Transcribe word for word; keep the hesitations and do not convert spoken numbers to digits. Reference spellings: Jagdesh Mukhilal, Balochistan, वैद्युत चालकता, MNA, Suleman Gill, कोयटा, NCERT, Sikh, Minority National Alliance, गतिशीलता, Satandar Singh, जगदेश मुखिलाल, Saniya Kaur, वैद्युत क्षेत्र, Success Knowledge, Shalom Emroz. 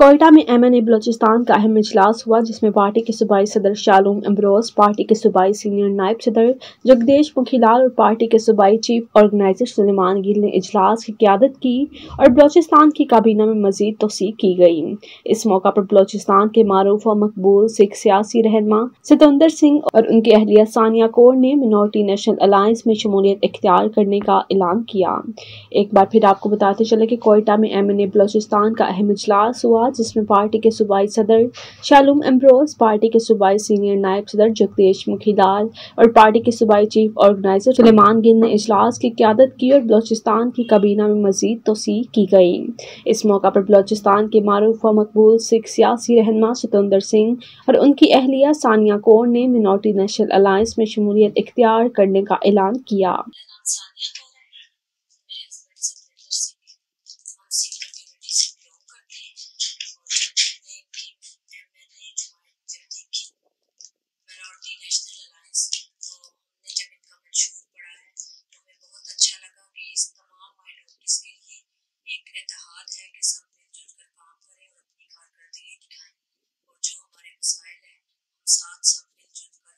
कोयटा में M N A Balochistan का अहम इजलास हुआ जिसमें पार्टी के सूबाई सदर शालोम एमरोज, पार्टी के सूबाई सीनियर नायब सदर जगदेश मुखिलाल और पार्टी के सूबाई चीफ ऑर्गेनाइजर सुलेमान गिल ने इजलास की क्यादत की और बलोचिस्तान की काबीना में मजीद तोसी की गई। इस मौका पर बलोचिस्तान के मारूफ और मकबूल सिख सियासी रहनमा सतंदर सिंह और उनकी अहलिया सानिया कौर ने मिनोरिटी नेशनल अलायंस में शमूलियत इख्तियार करने का ऐलान किया। एक बार फिर आपको बताते चले कि कोयटा में एम एन ए बलोचिस्तान का अहम इजलास हुआ जिसमें पार्टी के सूबाई सदर शालोम एमरोज, पार्टी के सूबाई सीनियर नायब सदर जगदेश मुखीलाल और पार्टी के सूबाई चीफ ऑर्गेनाइजर सुलेमान गिल ने इजलास की क्यादत की और बलोचिस्तान की काबीना में मजीद तोसी की गई। इस मौका पर बलोचिस्तान के मारूफ व मकबूल सिख सियासी रहनुमा सतंदर सिंह और उनकी अहलिया सानिया कौर ने मिनोरिटी नेशनल अलायंस में शमूलियत इख्तियार करने का ऐलान किया। साथ सब मिलजुल